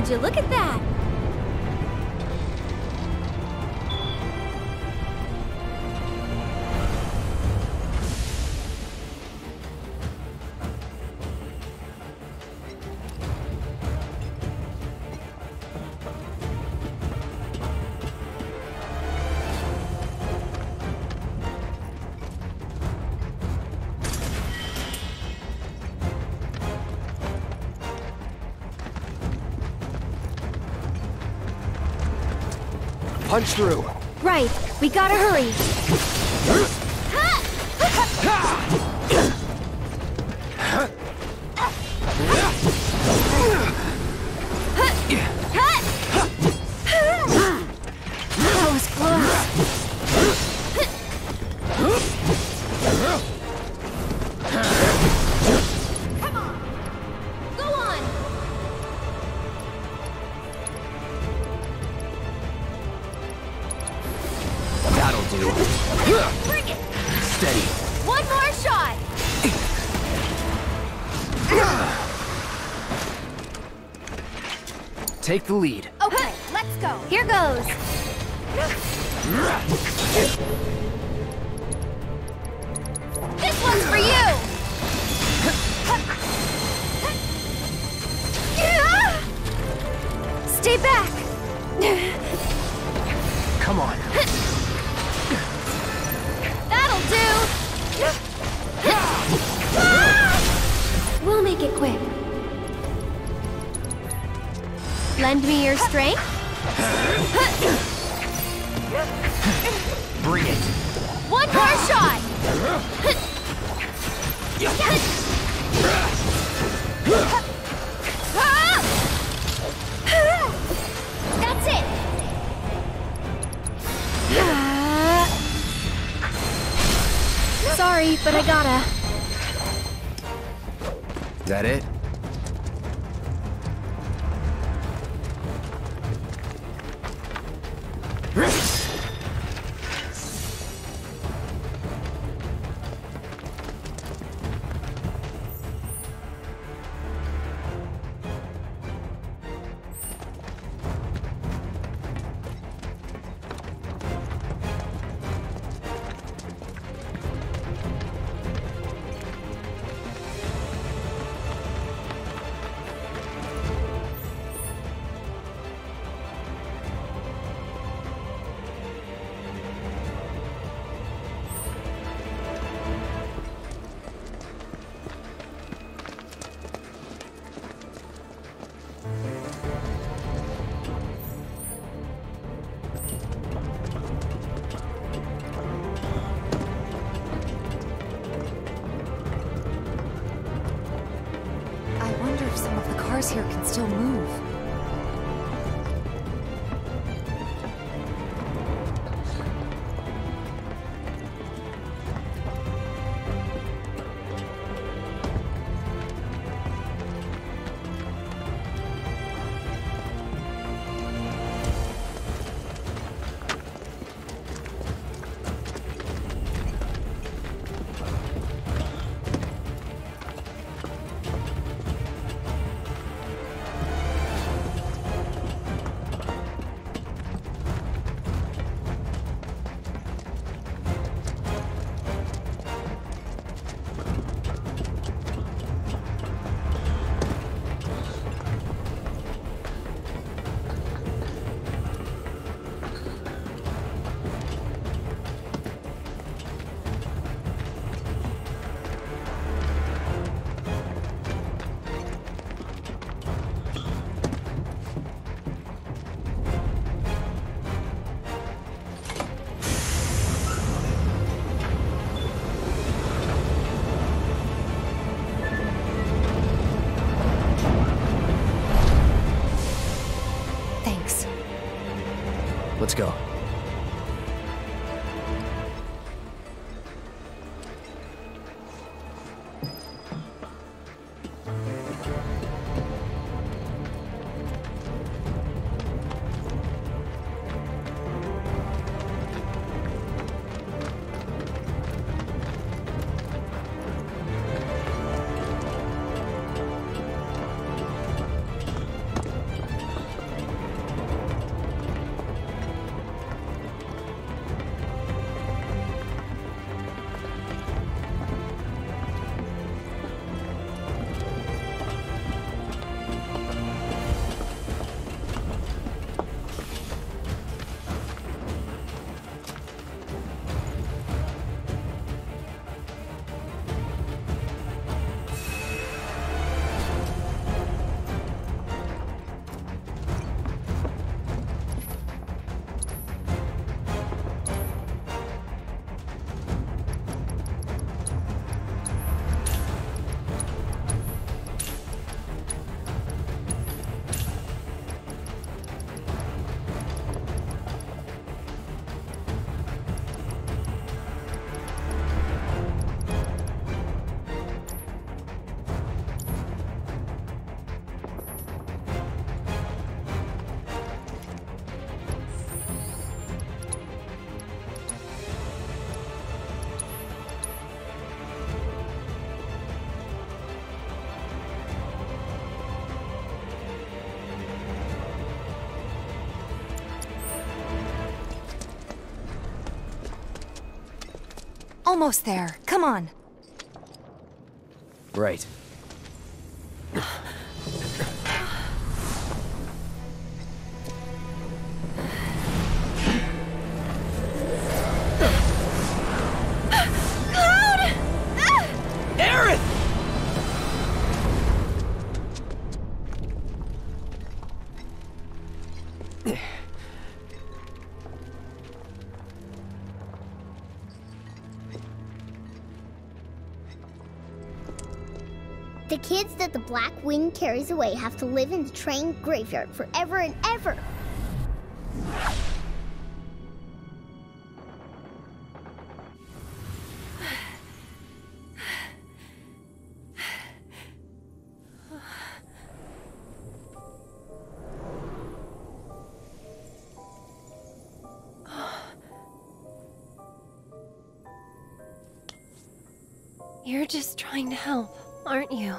Would you look at that? Punch through. Right. We gotta hurry. That was close. Come on. Go on. Bring it! Steady. One more shot! Take the lead. Okay, let's go. Here goes. This one's for you! Stay back! Come on. We'll make it quick. Lend me your strength. Bring it. One more shot. That's it. Sorry, but I gotta. Is that it? Let's go. Almost there. Come on. Right. The kids that the Black Wing carries away have to live in the train graveyard forever and ever. You're just trying to help, aren't you?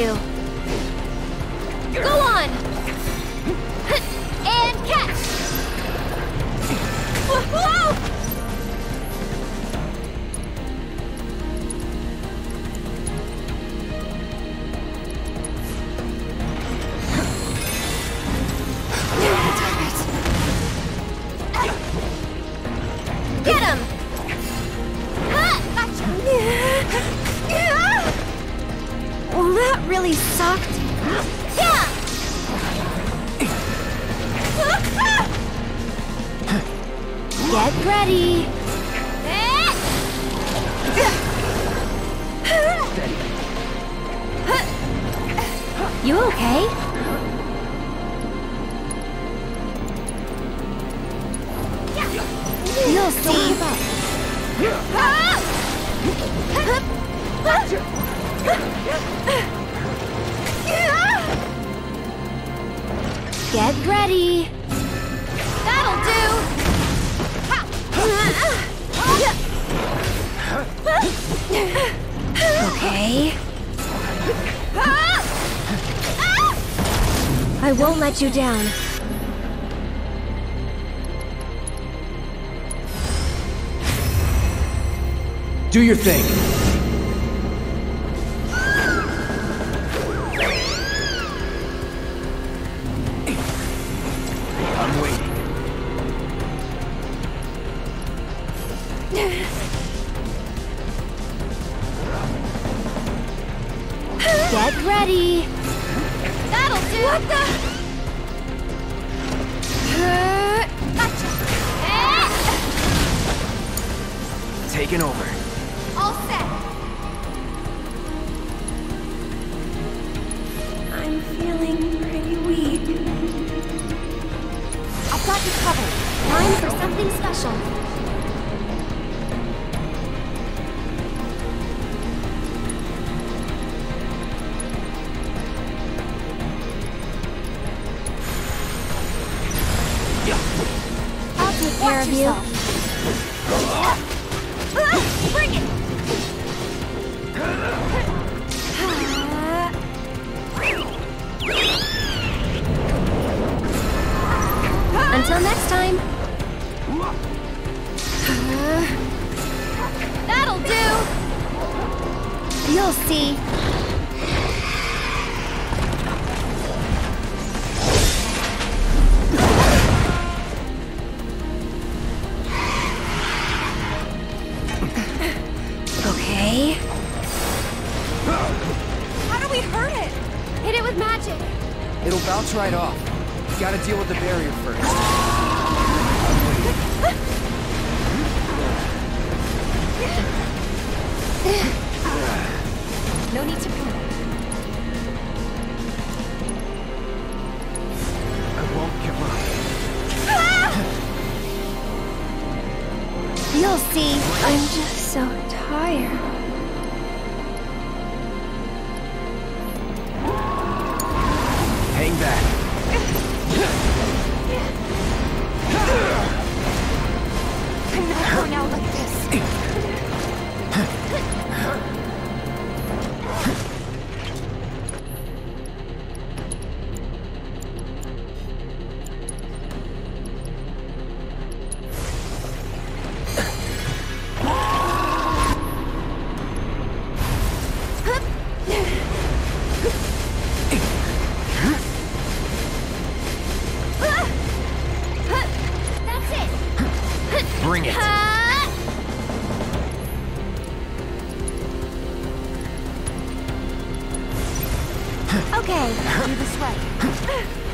Do. Go on! And catch! You down. Do your thing. I'm waiting. Get ready. That'll do. What the? Taken over. All set. I'm feeling pretty weak. I've got you covered. Time for something special. I'll take care of you. Right off. You gotta deal with the barrier first. No need to panic. I won't give up. Ah! You'll see. I'm just so tired.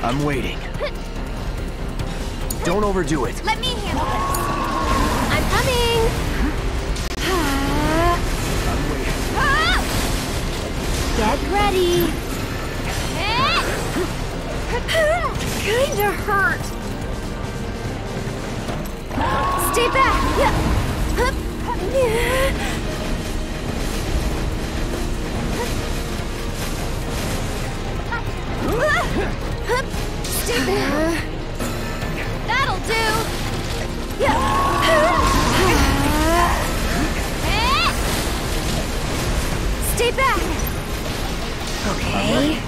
I'm waiting. Don't overdo it. Let me handle this. I'm coming. I'm waiting. Get ready. Kinda hurt. Stay back. That'll do. Stay back. Okay.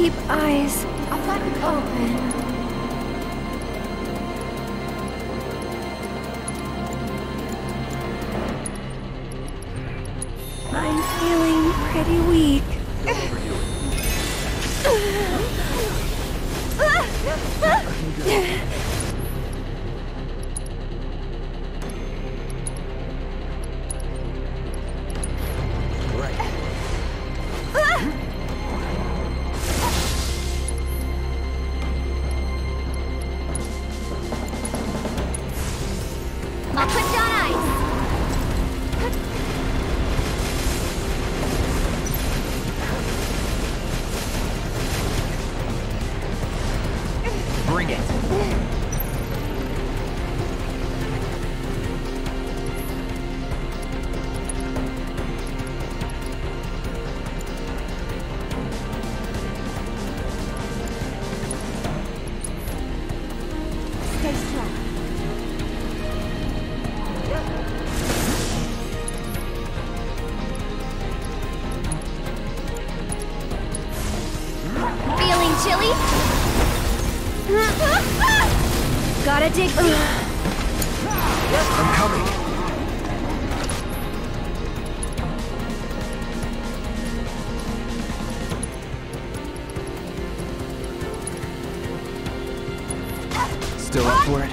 Keep eyes open. I'm feeling pretty weak. Don't overdo it. Dig deep. I'm coming. Still up for it?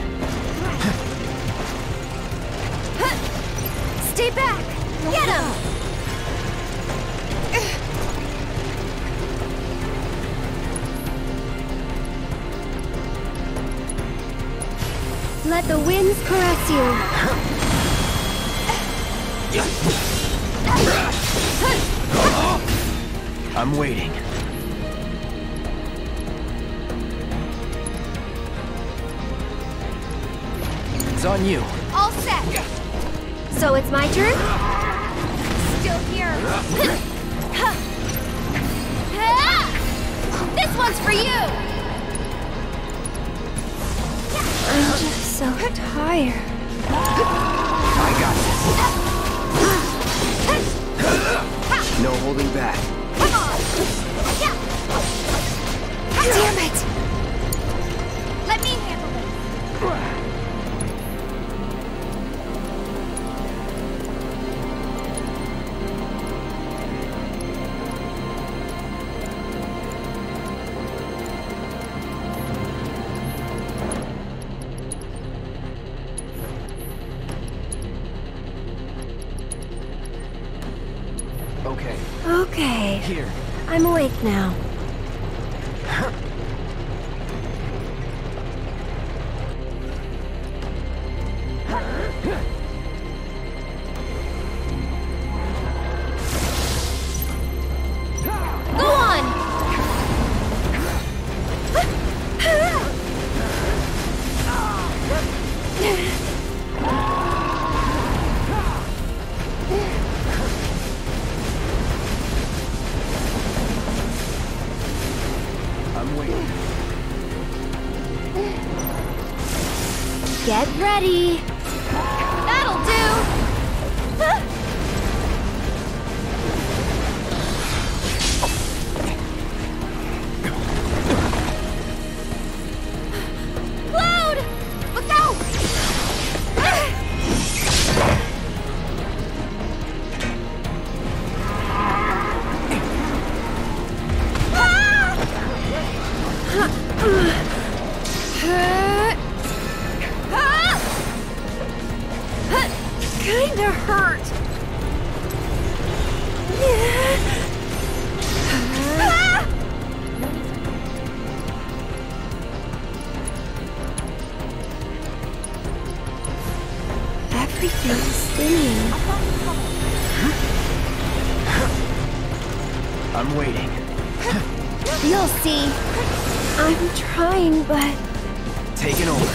Stay back. Get him. Let the winds caress you. I'm waiting. It's on you. All set. So it's my turn? Still here. This one's for you! So tired. I got this. No holding back. Come on. Damn it. Let me here. I'm awake now. Get ready! That'll do! Cloud! Look out! Kinda hurt. Everything is stinging. I'm waiting. You'll see. I'm trying, but... Taking over.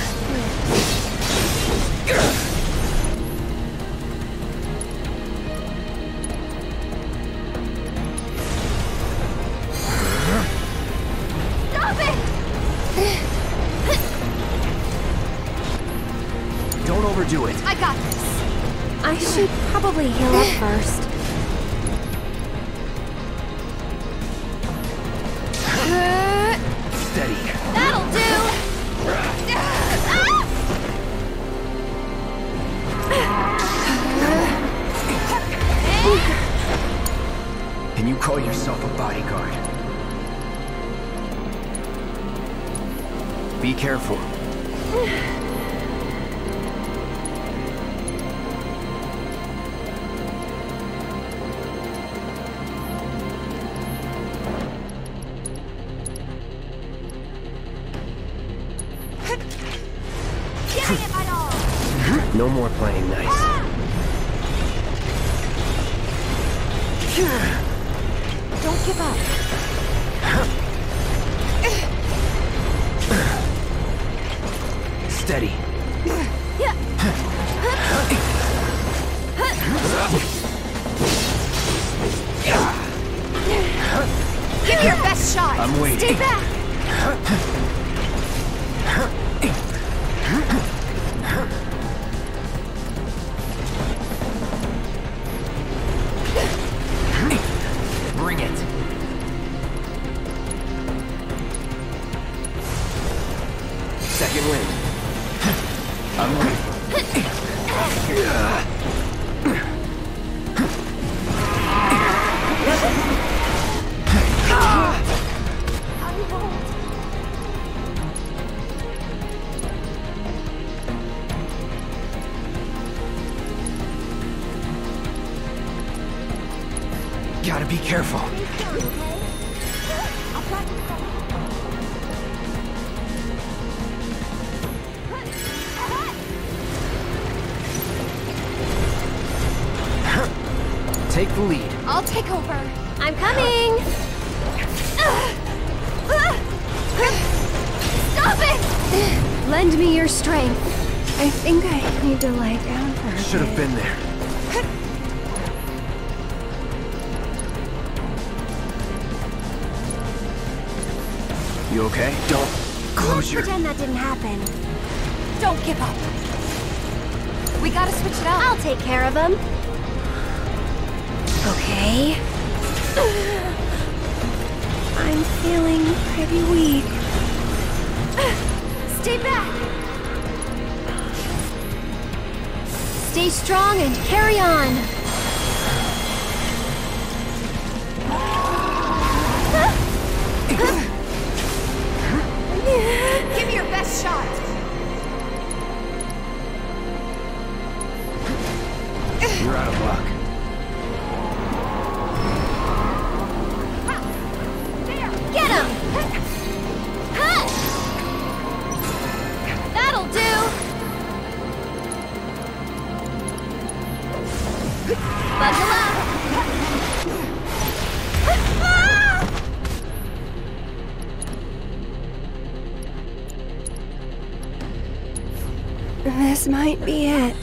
Do it. I got this. I should probably heal up first. And you call yourself a bodyguard. Be careful. No more playing nice. Don't give up. Steady. Give your best shot. I'm waiting. Stay back. This might be it.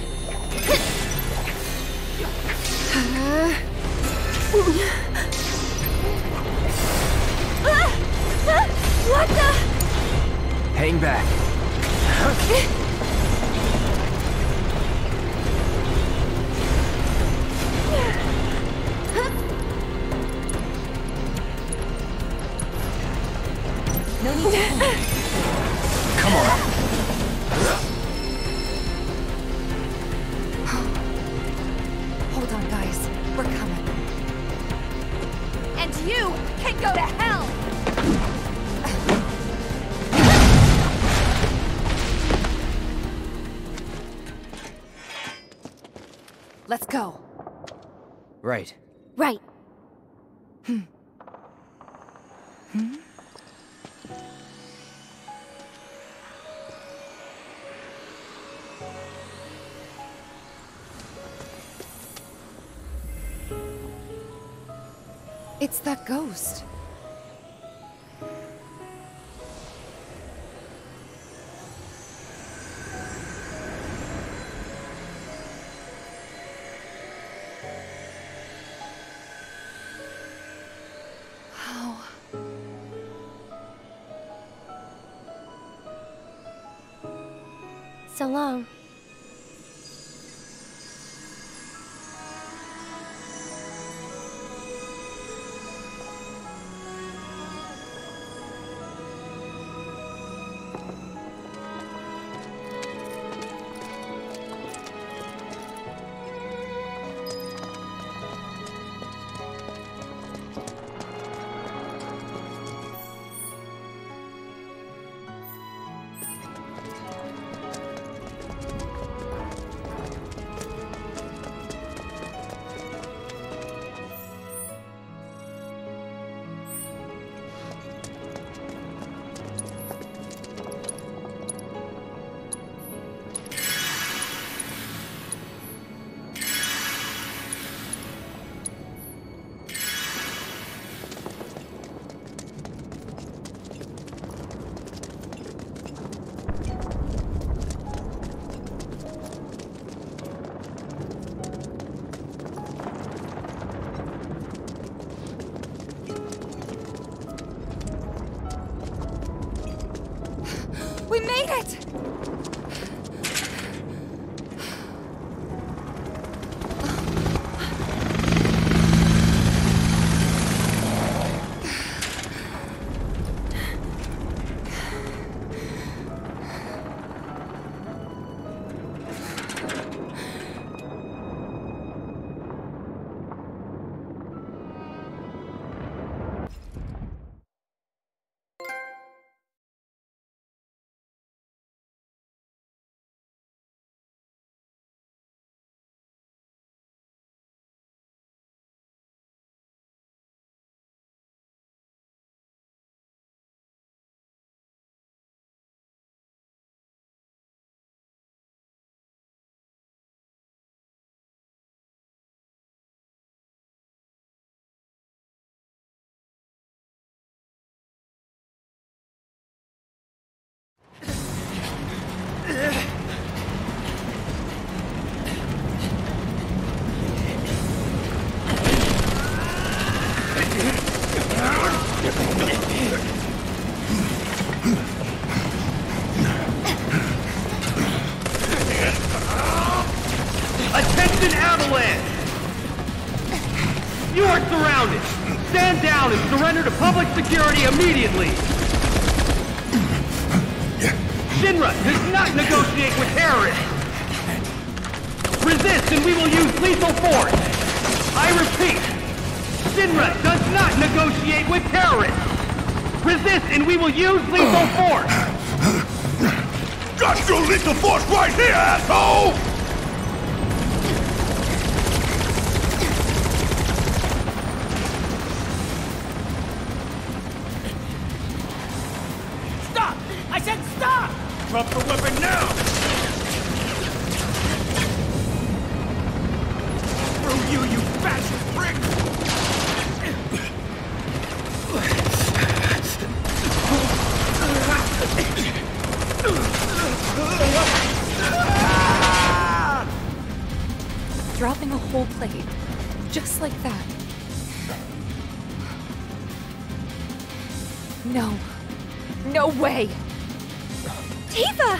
What the? Hang back. No need to. Come on. Right. Right. Hmm? It's that ghost. So long. We made it! Attention, Avalanche! You are surrounded! Stand down and surrender to public security immediately! Shinra does not negotiate with terrorists! Resist and we will use lethal force! I repeat, Shinra does not negotiate with terrorists! Resist and we will use lethal force! Got your lethal force right here, asshole! Drop the weapon now! Screw you, you fascist prick! Dropping a whole plate, just like that. No. No way! Tifa!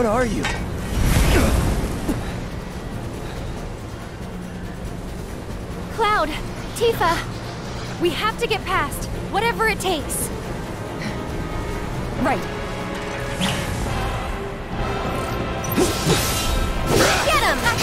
What are you? Cloud! Tifa! We have to get past, whatever it takes! Right. Get him!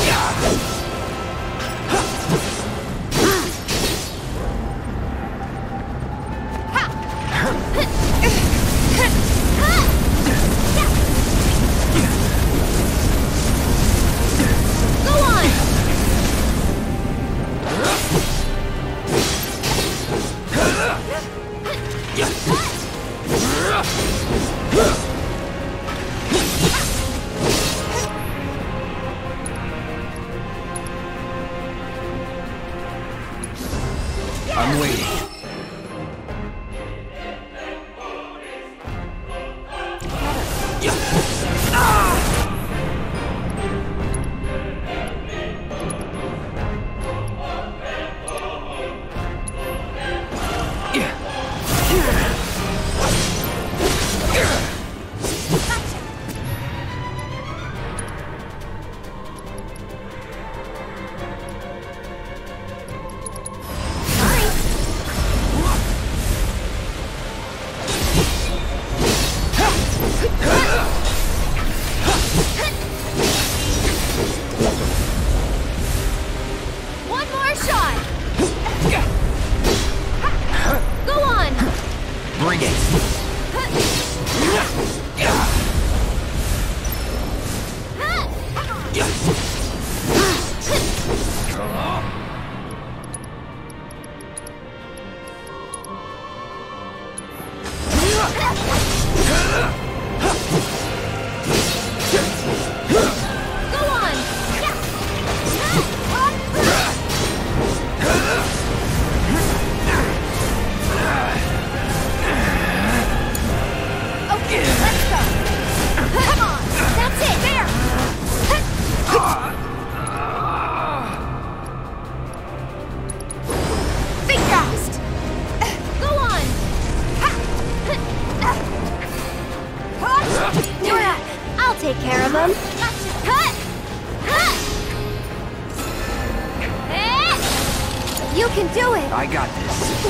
You can do it! I got this!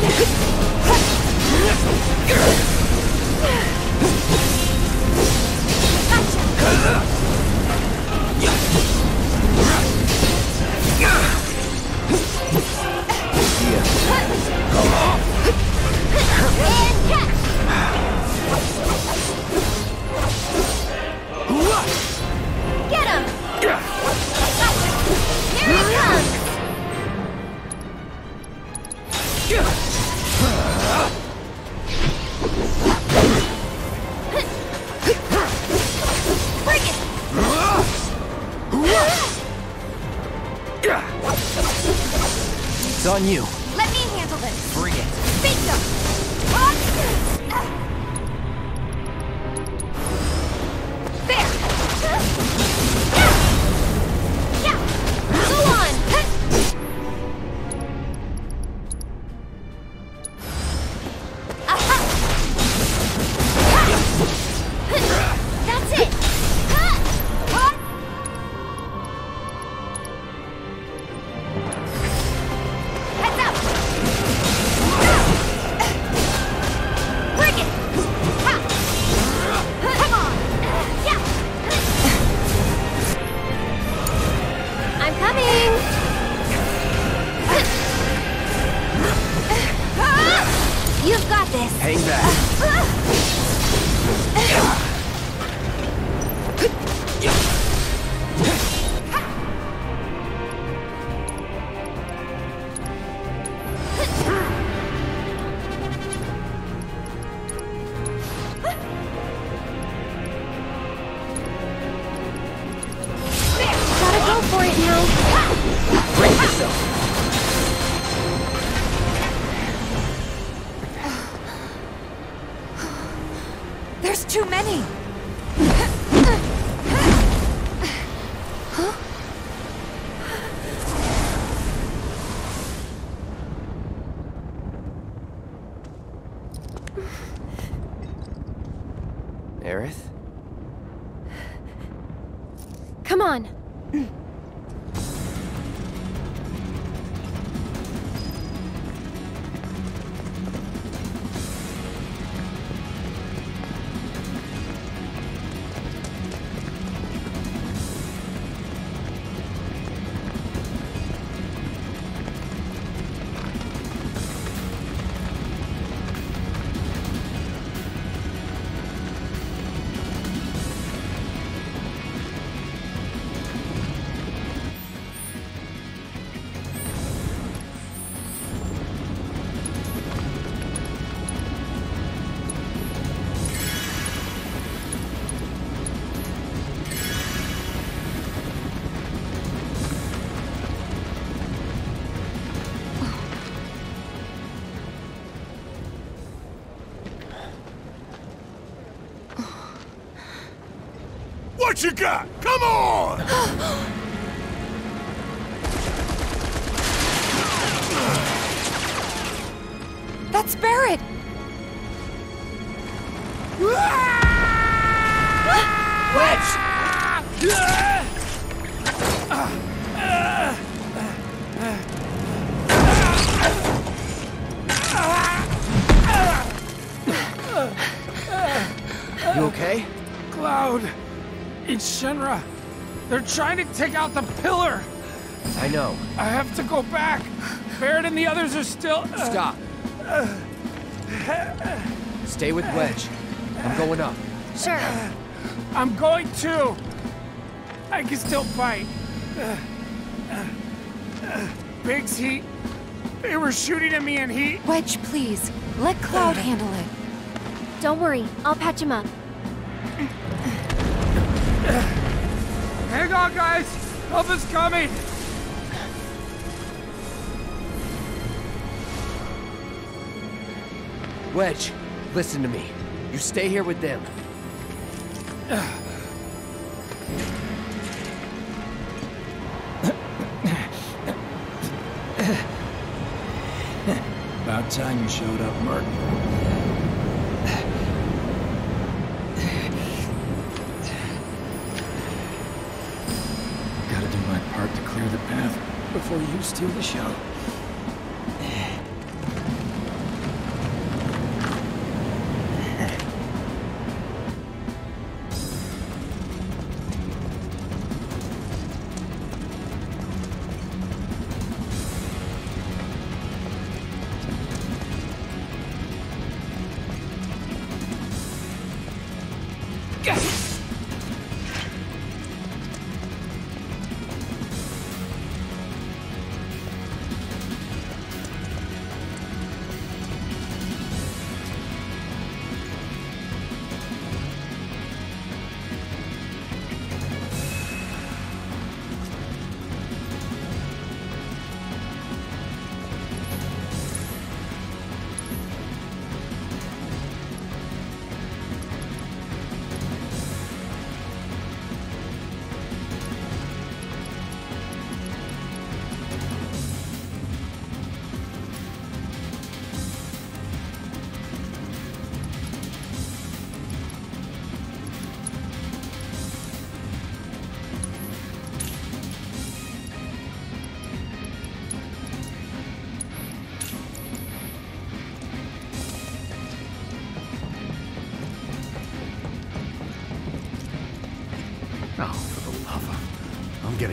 Gotcha! Get him! Gotcha! Here he comes! It's on you. Let me handle this. Bring it. Face up. There. Yeah. Yeah. Go on. Aha. That's it. What you got? Come on! That's Barrett! Wedge! You okay? Cloud! It's Shinra. They're trying to take out the Pillar. I know. I have to go back. Barrett and the others are still... Stop. Stay with Wedge. I'm going up. Sure. I'm going too. I can still fight. Biggs, they were shooting at me and he... Wedge, please. Let Cloud handle it. Don't worry. I'll patch him up. Hang on, guys! Help is coming! Wedge, listen to me. You stay here with them. About time you showed up, Martin. Before you steal the show.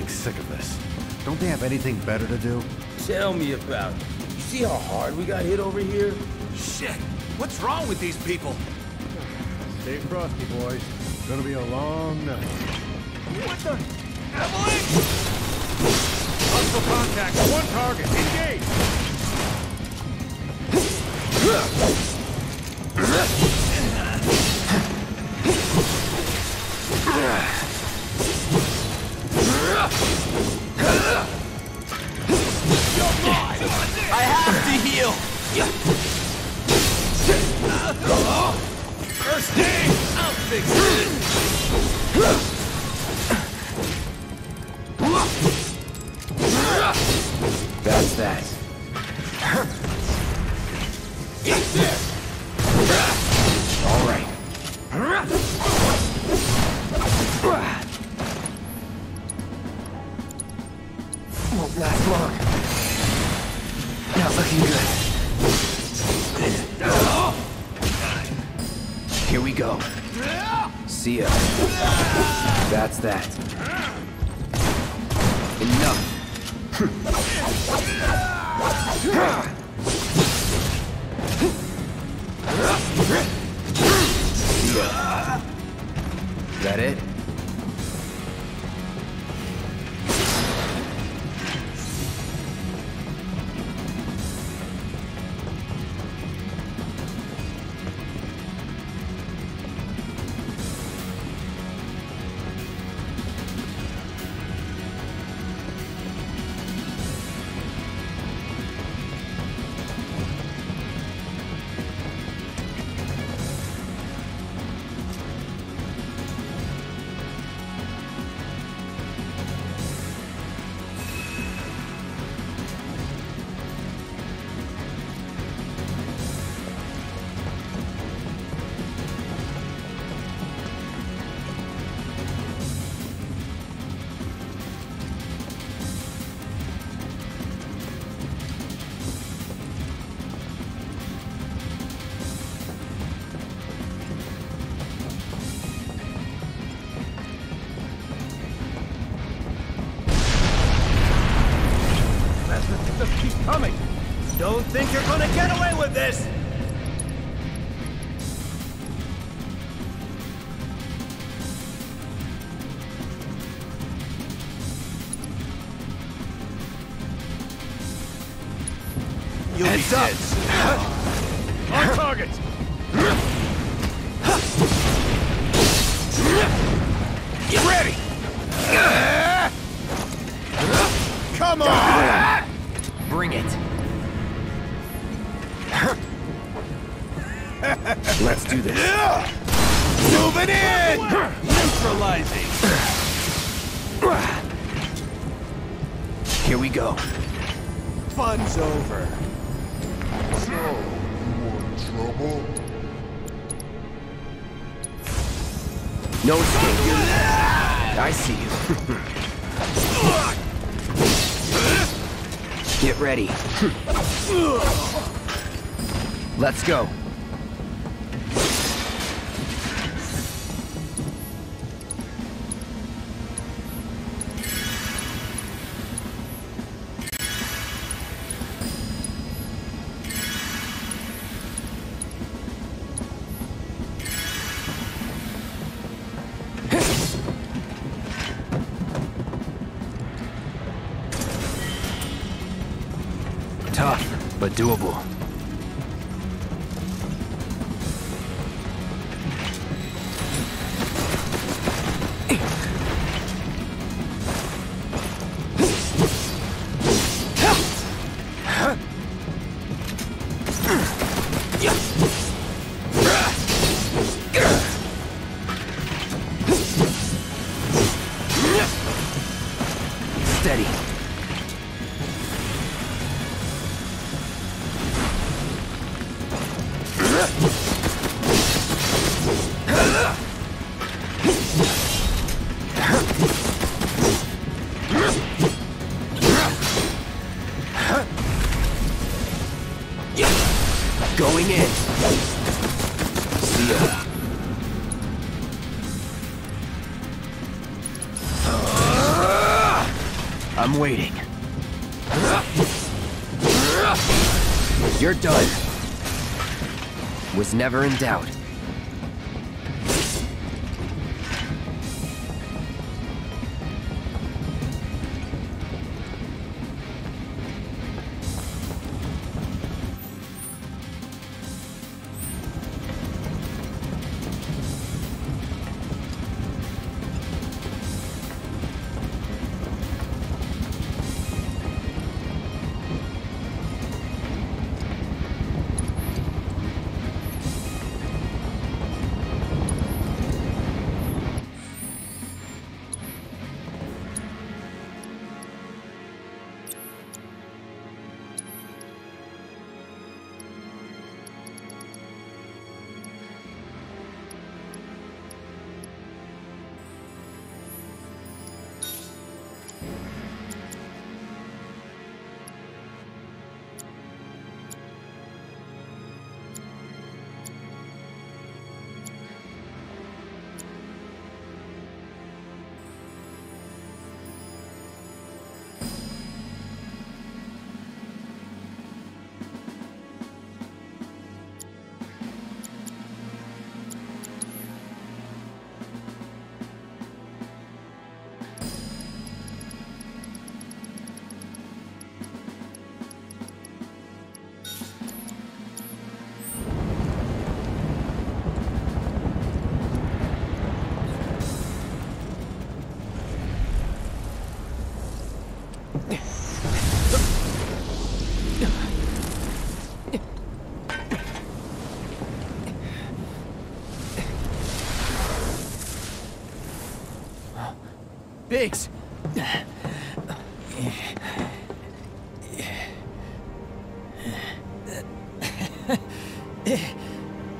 Sick of this. Don't they have anything better to do? Tell me about it. You see how hard we got hit over here? Shit! What's wrong with these people? Stay frosty, boys. It's gonna be a long night. What the? Avalanche! Hostile contact! One target! Engage! I have to heal! First aid! I'll fix it! That's that. Get this! Alright. Won't last long. Not looking good. Here we go. See ya. That's that. Enough. Is that it? Let's go. but doable. Waiting. You're done. Was never in doubt. Biggs!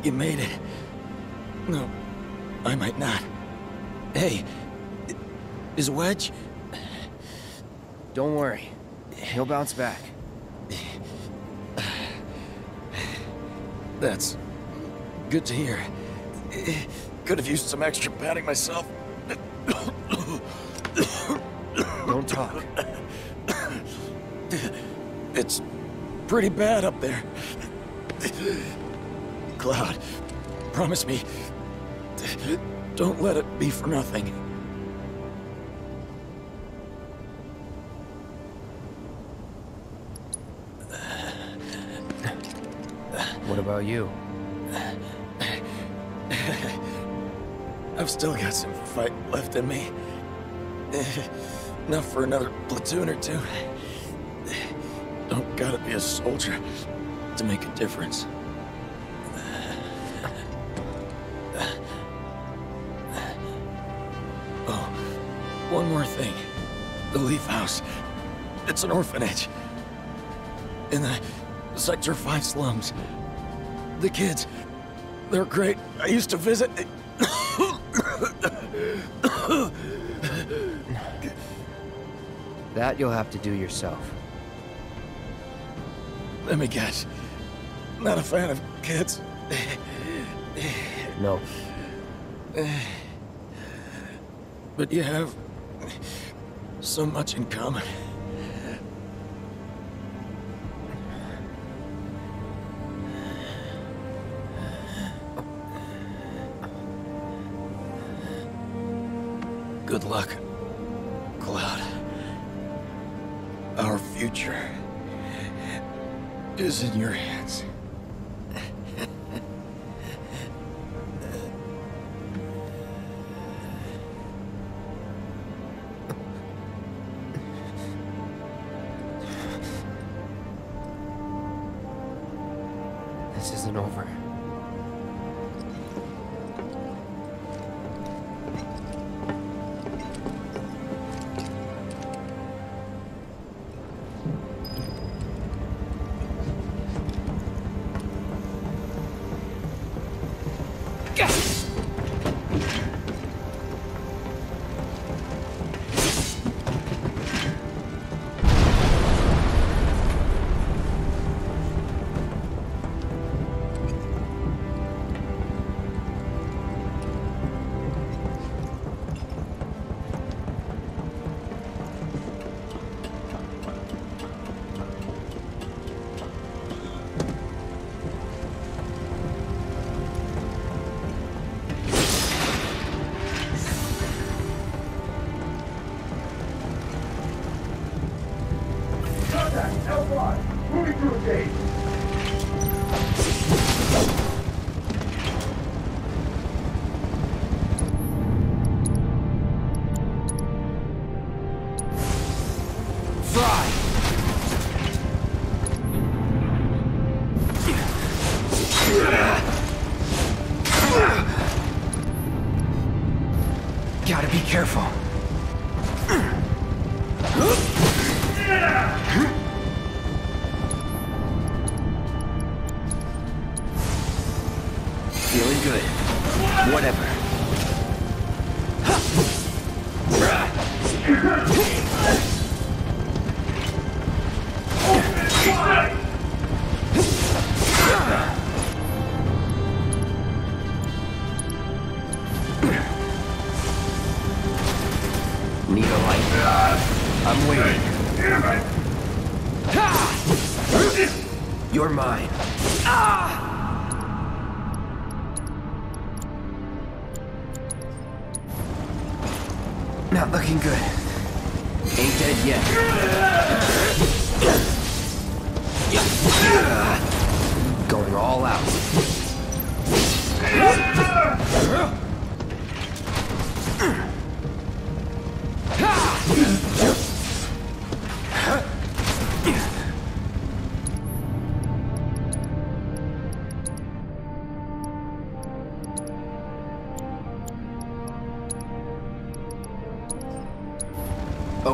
You made it. No, I might not. Hey, is Wedge? Don't worry. He'll bounce back. That's good to hear. Could have used some extra padding myself. Don't talk. It's pretty bad up there. Cloud, promise me, don't let it be for nothing. What about you? I've still got some fight left in me. Enough for another platoon or two. Don't gotta be a soldier to make a difference. Oh, one more thing. The Leaf House. It's an orphanage. In the Sector 5 slums. The kids, they're great. I used to visit. That you'll have to do yourself. Let me guess. Not a fan of kids. No. But you have so much in common. Good luck, Cloud. Our future is in your hands. This isn't over.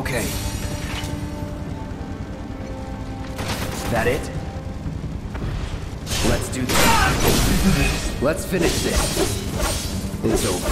Okay. That it? Let's do this. Let's finish this. It's over.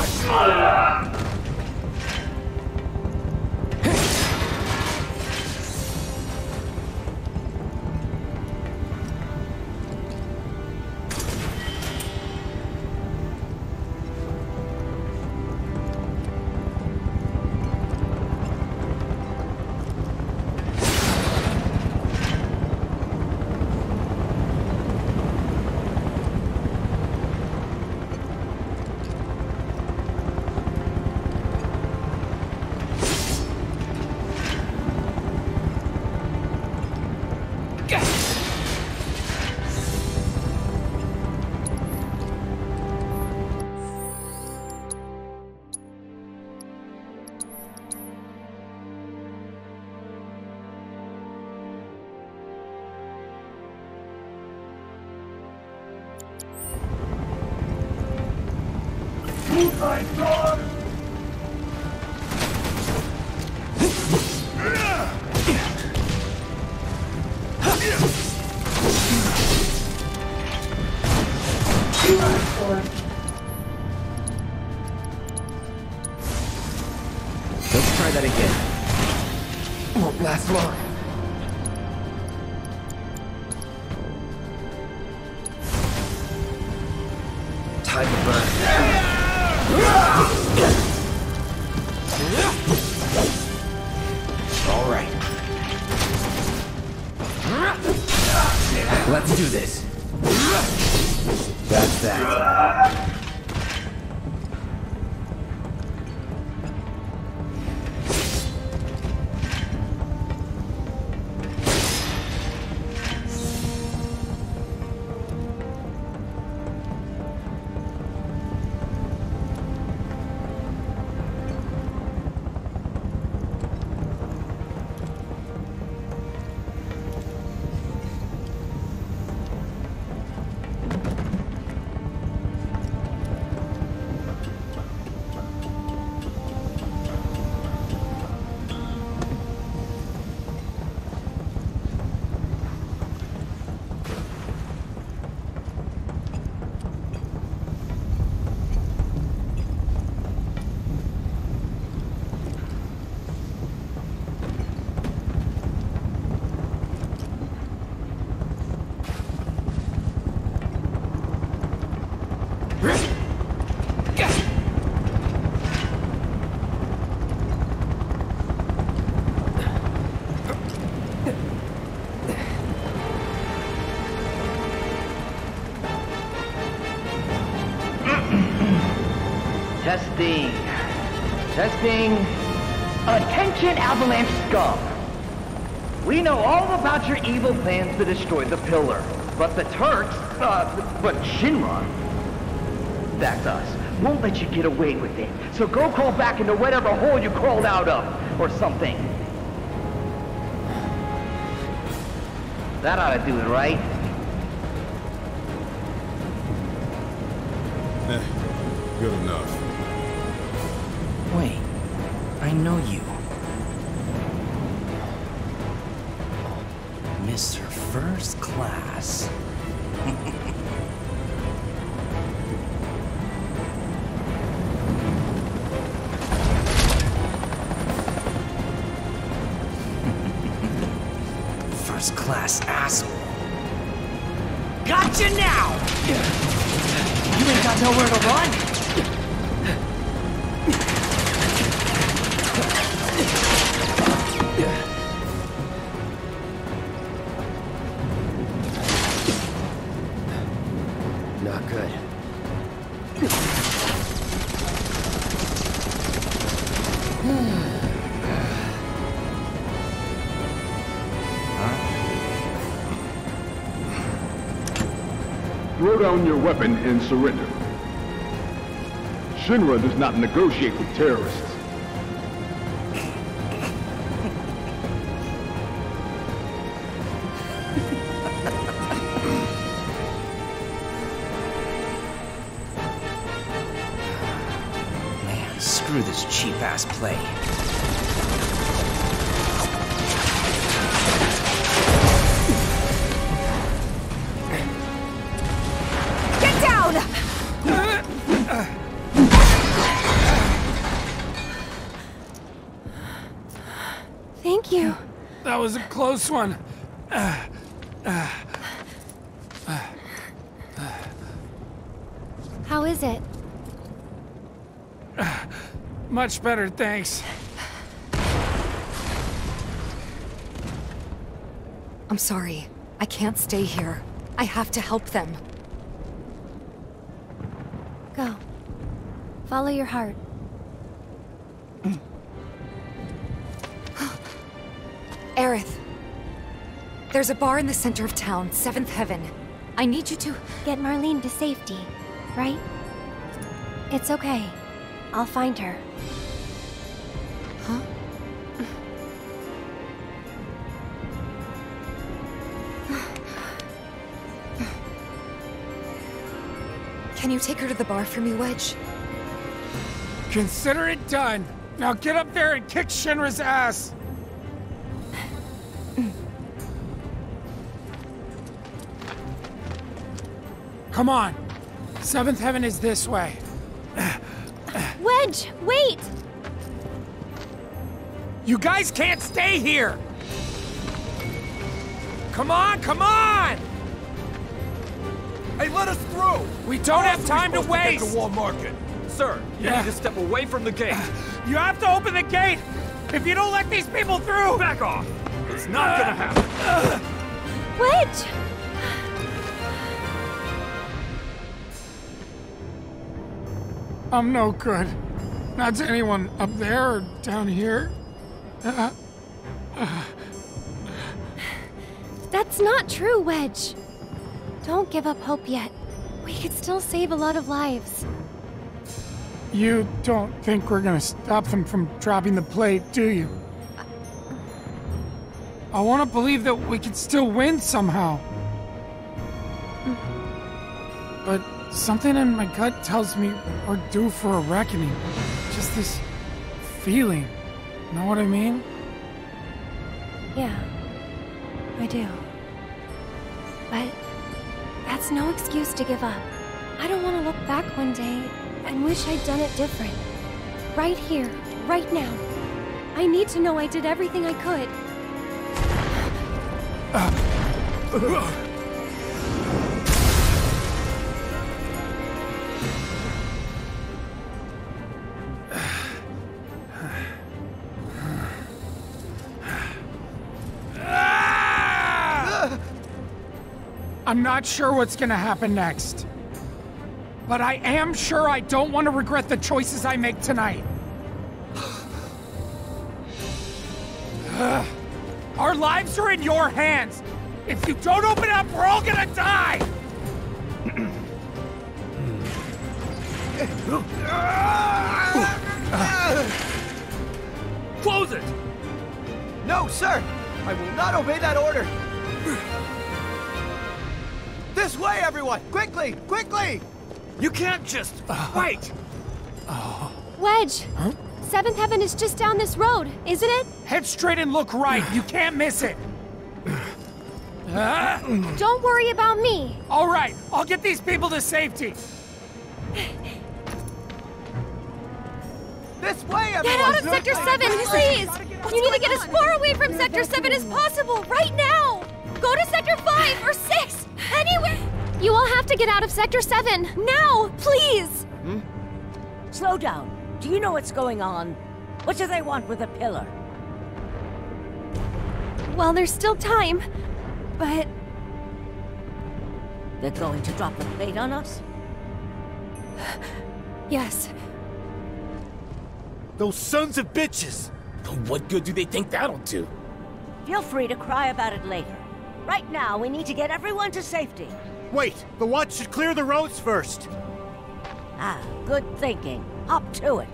Testing. Attention, Avalanche scum. We know all about your evil plans to destroy the Pillar, but the Turks, but Shinra, that's us, won't let you get away with it. So go crawl back into whatever hole you crawled out of, or something. That ought to do it, right? Good enough. Wait, I know you. Mr. First Class. First Class asshole. Gotcha now! You ain't got nowhere to run! Throw down your weapon and surrender. Shinra does not negotiate with terrorists. Man, screw this cheap-ass play. That was a close one. How is it? Much better, thanks. I'm sorry. I can't stay here. I have to help them. Go. Follow your heart. Aerith, there's a bar in the center of town, Seventh Heaven. I need you to... get Marlene to safety, right? It's okay. I'll find her. Huh? Can you take her to the bar for me, Wedge? Consider it done. Now get up there and kick Shinra's ass! Come on! Seventh Heaven is this way. Wedge, wait! You guys can't stay here! Come on, come on! Hey, let us through! We don't have time to waste! Get to Wall Market. Sir, you need to step away from the gate. You have to open the gate! If you don't let these people through! Back off! It's not gonna happen! Wedge! I'm no good. Not to anyone up there or down here. That's not true, Wedge. Don't give up hope yet. We could still save a lot of lives. You don't think we're gonna stop them from dropping the plate, do you? I wanna believe that we could still win somehow. But... something in my gut tells me we're due for a reckoning. Just this feeling. Know what I mean? Yeah, I do. But that's no excuse to give up. I don't want to look back one day and wish I'd done it different. Right here, right now. I need to know I did everything I could. I'm not sure what's gonna happen next. But I am sure I don't want to regret the choices I make tonight. Our lives are in your hands. If you don't open up, we're all gonna die! Close it! No, sir! I will not obey that order! This way, everyone! Quickly! Quickly! You can't just... wait! Wedge! Huh? Seventh Heaven is just down this road, isn't it? Head straight and look right. You can't miss it. Don't worry about me. All right, I'll get these people to safety. This way, everyone! Get out of Sector 7, please! You need to get as far away from Sector 7 as possible, right now! Go to Sector 5 or 6, anywhere! You all have to get out of Sector 7, now, please! Hmm? Slow down. Do you know what's going on? What do they want with the pillar? Well, there's still time, but... They're going to drop the plate on us? Yes. Those sons of bitches! What good do they think that'll do? Feel free to cry about it later. Right now, we need to get everyone to safety. Wait! The watch should clear the roads first! Ah, good thinking. Up to it.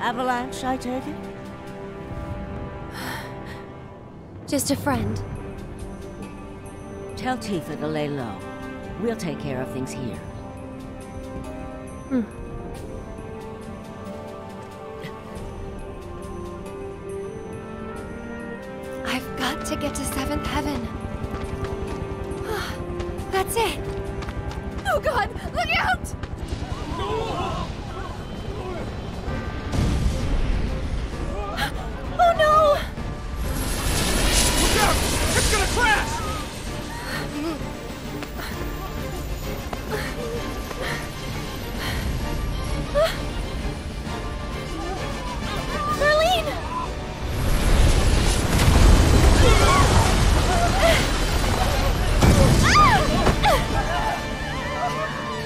Avalanche, I take it? Just a friend. Tell Tifa to lay low. We'll take care of things here. Hmm. I've got to get to Seventh Heaven. That's it! Oh god! Look out! Oh no! Look out! It's gonna crash! Marlene!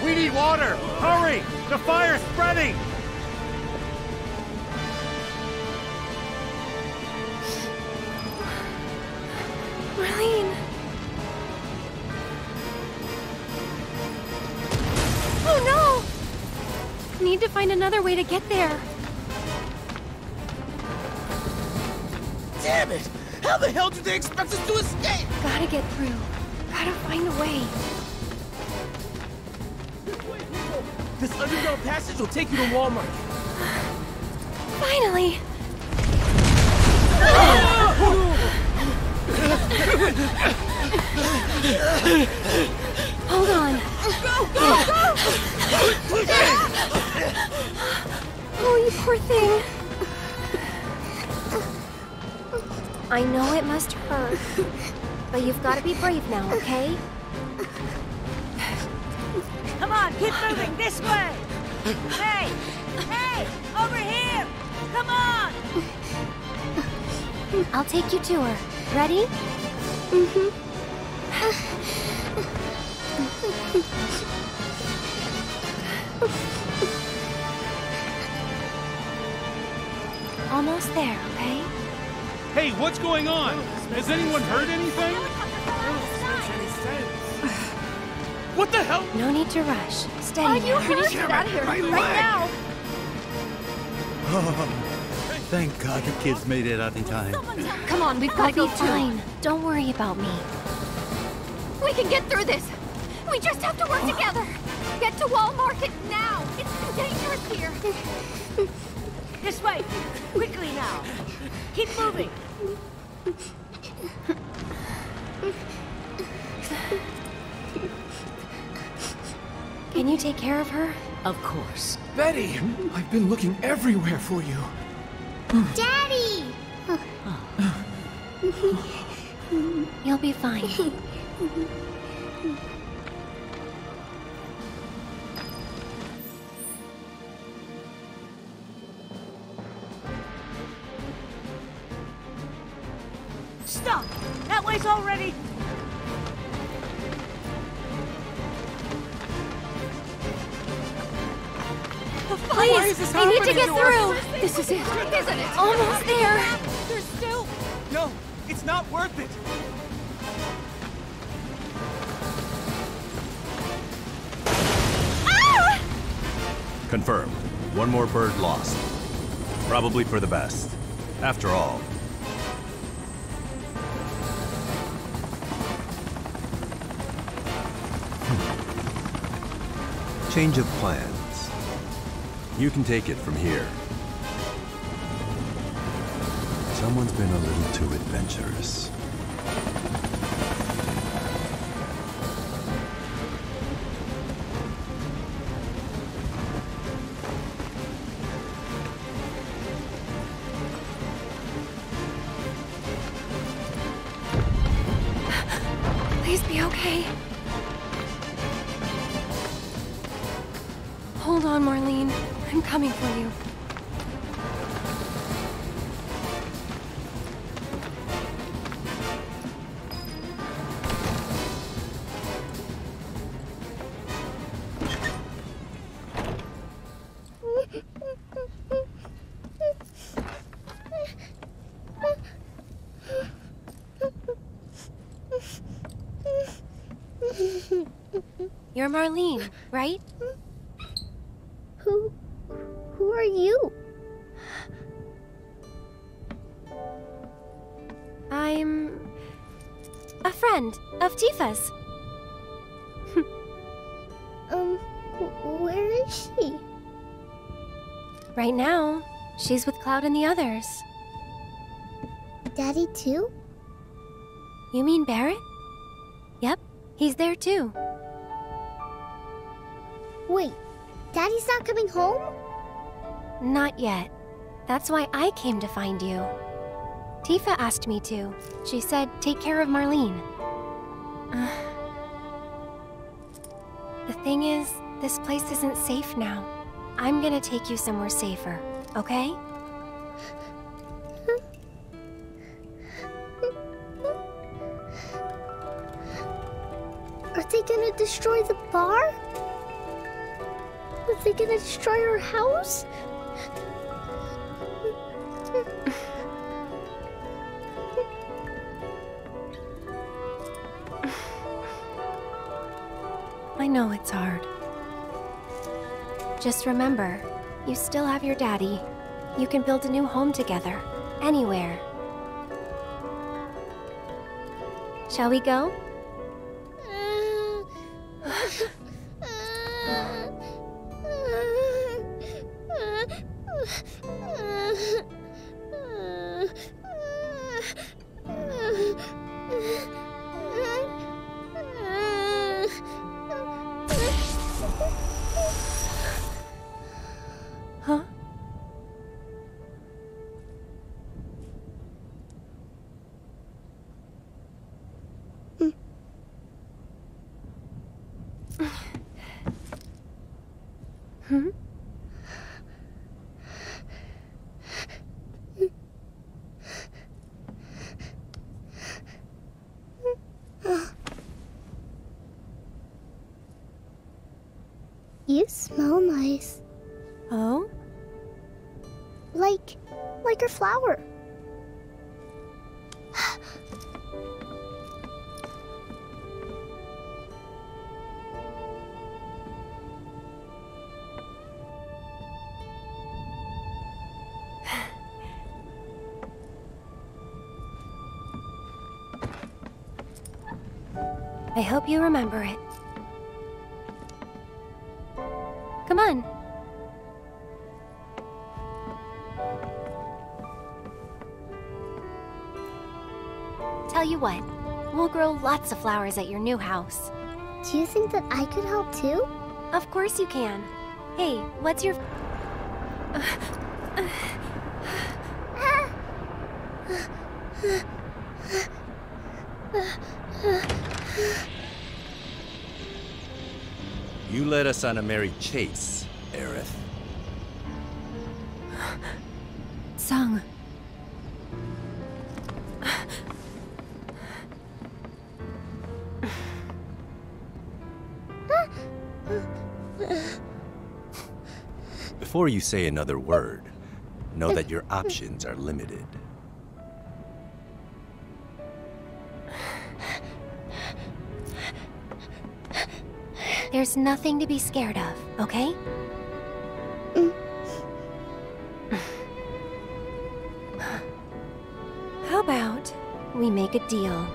We need water! Hurry! The fire's spreading! Marlene! Oh no! Need to find another way to get there. Damn it! How the hell did they expect us to escape? Gotta get through. Gotta find a way. This underground passage will take you to Wall Market. Finally! Hold on. Go, go, go! Oh, you poor thing. I know it must hurt, but you've got to be brave now, okay? Come on, keep moving, this way! Hey! Hey! Over here! Come on! I'll take you to her. Ready? Mm-hmm. Almost there, okay? Hey, what's going on? Has anyone heard anything? What the hell? No need to rush. Stay. Are you hurt? Get out of here right now! Oh, thank God the kids made it out in time. Come on, we've got to be fine. Don't worry about me. We can get through this. We just have to work together. Get to Wall Market now. It's too dangerous here. This way, quickly now. Keep moving. Can you take care of her? Of course. Betty! I've been looking everywhere for you. Daddy! You'll be fine. Stop! That way's already... Please, I need to get through! This is it, isn't it? Almost there! There's still... No, it's not worth it! Ah! Confirmed. One more bird lost. Probably for the best. After all... Change of plan. You can take it from here. Someone's been a little too adventurous. Please be okay. Hold on, Marlene. I'm coming for you. You're Marlene, right? Of Tifa's. Where is she? Right now, she's with Cloud and the others. Daddy too? You mean Barrett? Yep, he's there too. Wait, Daddy's not coming home? Not yet. That's why I came to find you. Tifa asked me to. She said, take care of Marlene. The thing is, this place isn't safe now. I'm gonna take you somewhere safer, okay? Are they gonna destroy the bar? Are they gonna destroy our house? I know it's hard. Just remember, you still have your daddy. You can build a new home together, anywhere. Shall we go? You smell nice. Oh? Like a flower. I hope you remember it. Come on. Tell you what, we'll grow lots of flowers at your new house. Do you think that I could help too? Of course you can. Hey, what's your... You led us on a merry chase, Aerith. Sung. Before you say another word, know that your options are limited. There's nothing to be scared of, okay? How about we make a deal?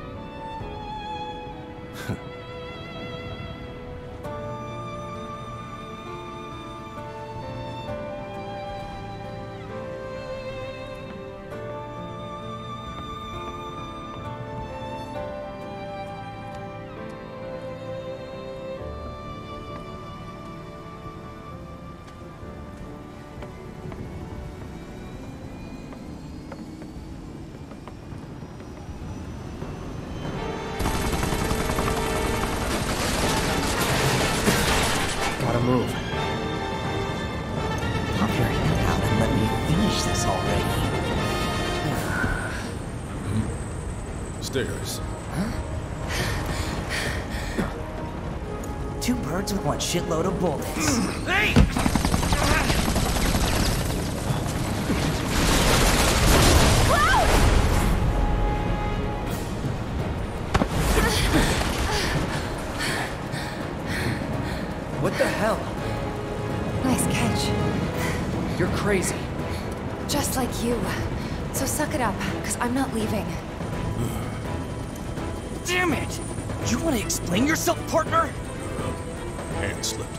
With one shitload of bullets. Hey! What the hell? Nice catch. You're crazy. Just like you. So suck it up, because I'm not leaving. Damn it! You want to explain yourself, partner? Hand slipped.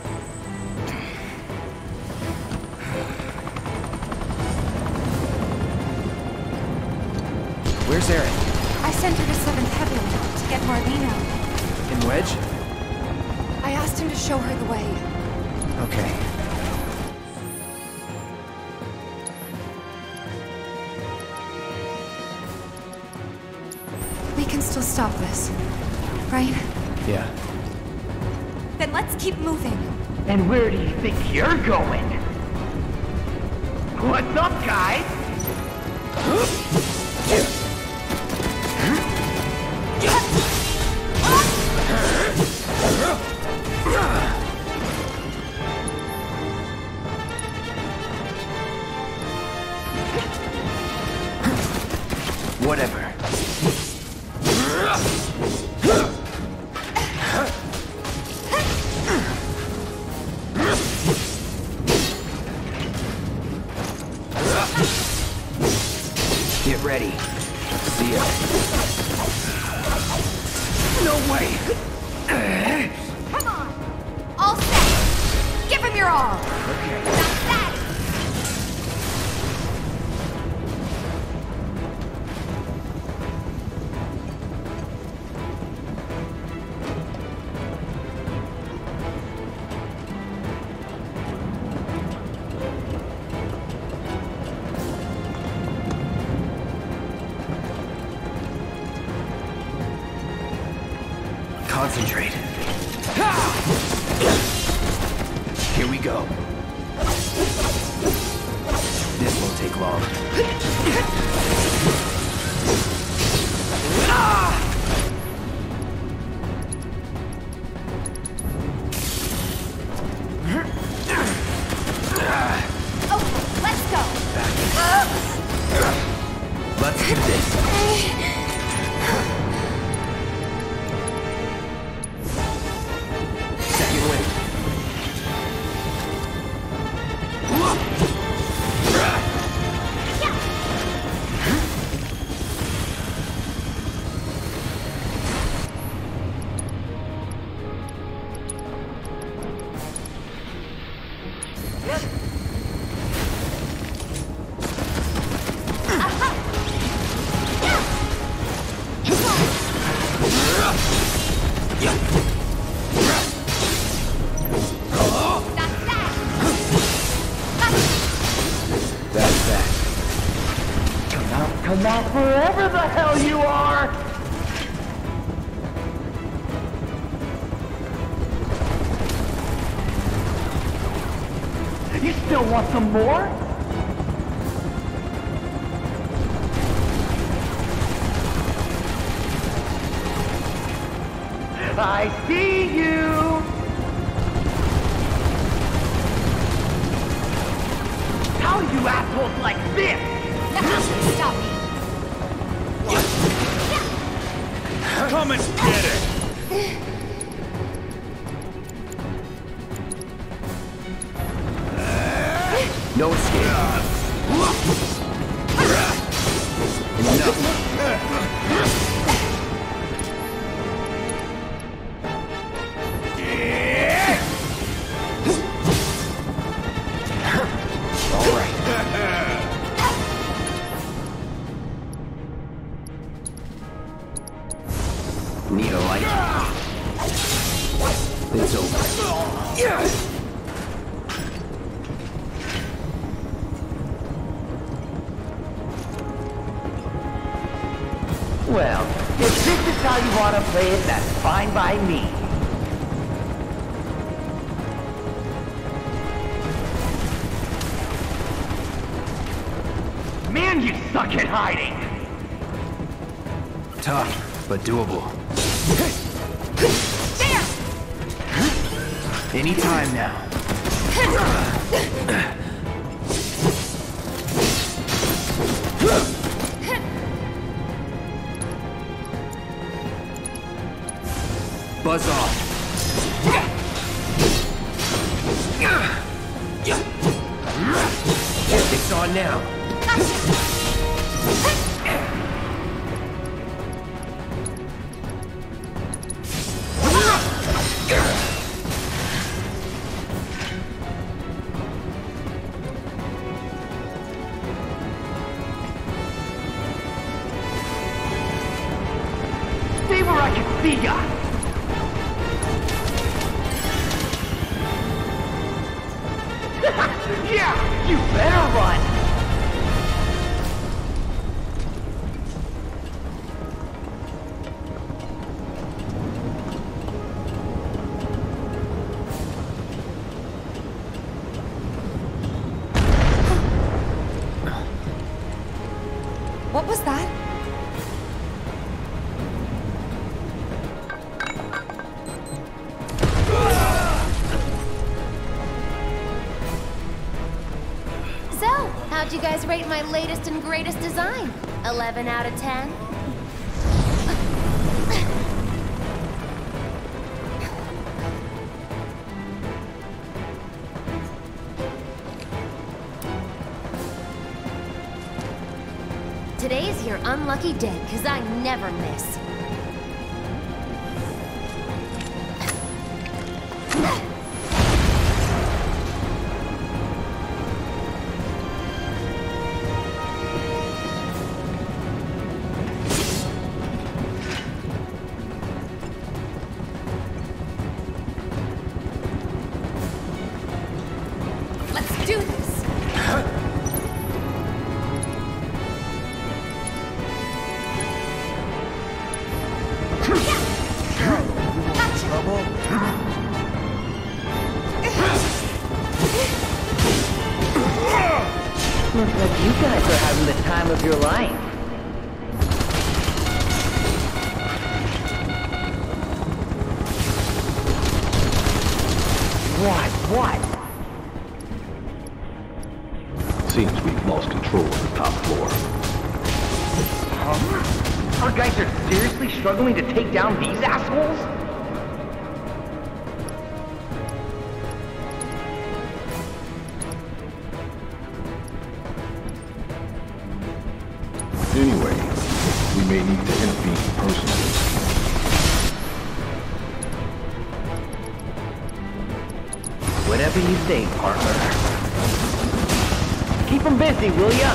Where's Aerith? I sent her to Seventh Heaven to get Marlene out. And Wedge? I asked him to show her the way. Okay. We can still stop this, right? Yeah. Then let's keep moving. And where do you think you're going? What's up, guys? Whatever. Concentrate. Here we go. This won't take long. Oh, let's go. Back. Let's do this. Some more? I see you! down, you assholes like this! Stop me! Come and get it! No escape. Enough. By me. Man, you suck at hiding. Tough, but doable. There. Any time now. Buzz off. It's on now. Stay where I can see ya. Rate my latest and greatest design. 11 out of 10. Today's your unlucky day, because I never miss. Struggling to take down these assholes? Anyway, we may need to intervene personally. Whatever you think, partner. Keep them busy, will ya?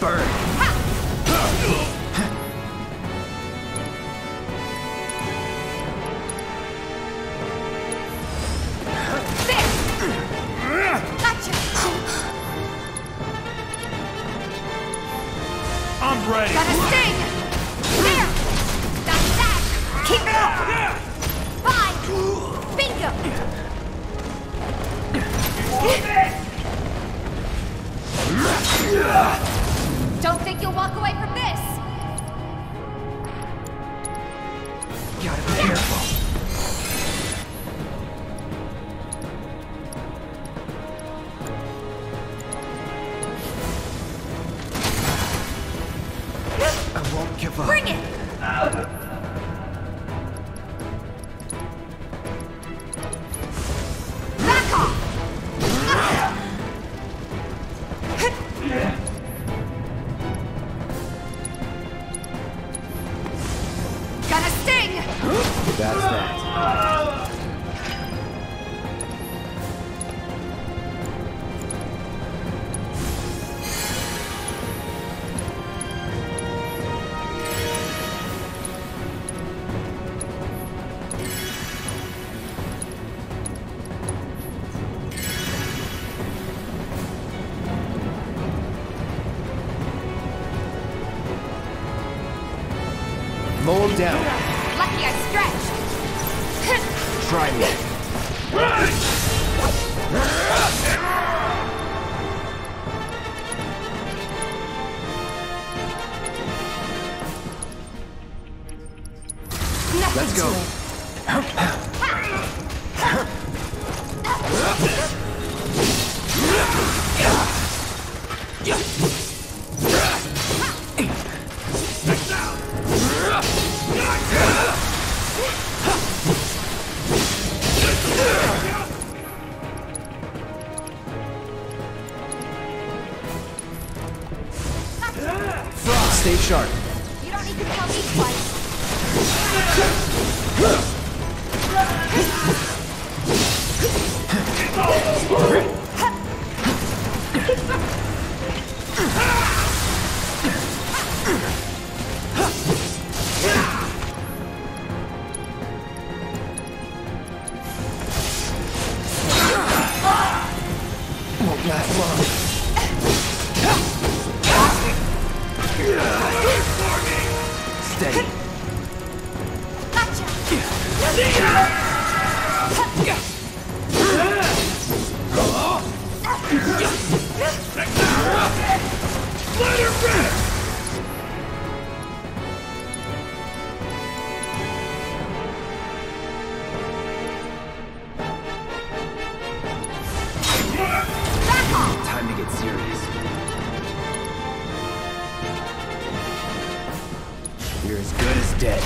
Burn. you'll walk away from this. Gotta be careful. I won't give up. Bring it! Back off! Gonna sting! That's that. Down. Lucky I stretched. Try me. Let's go. Stay sharp. You don't need to tell me twice. Won't last long. Steady. Gotcha. Let her rip. Back off. Time to get serious. You're as good as dead.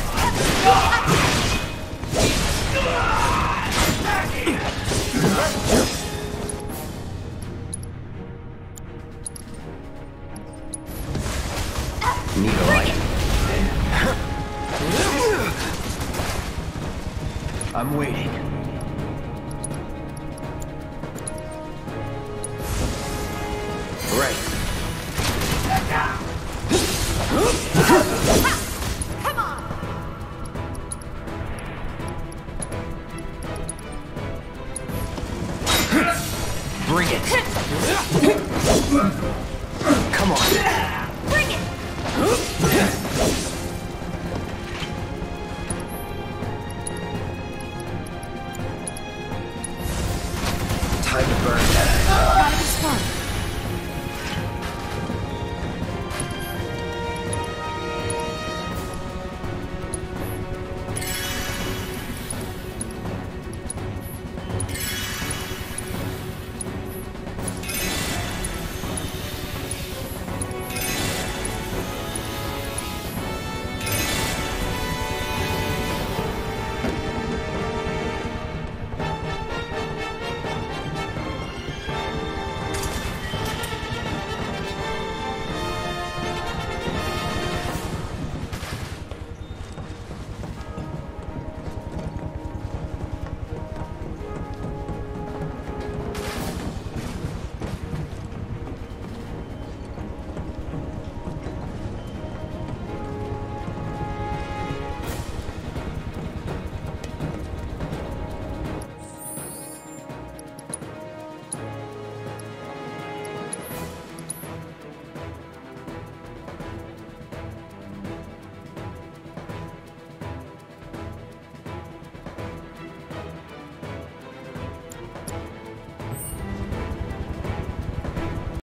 Need a light. I'm waiting. Right. Bring it! Come on! Bring it!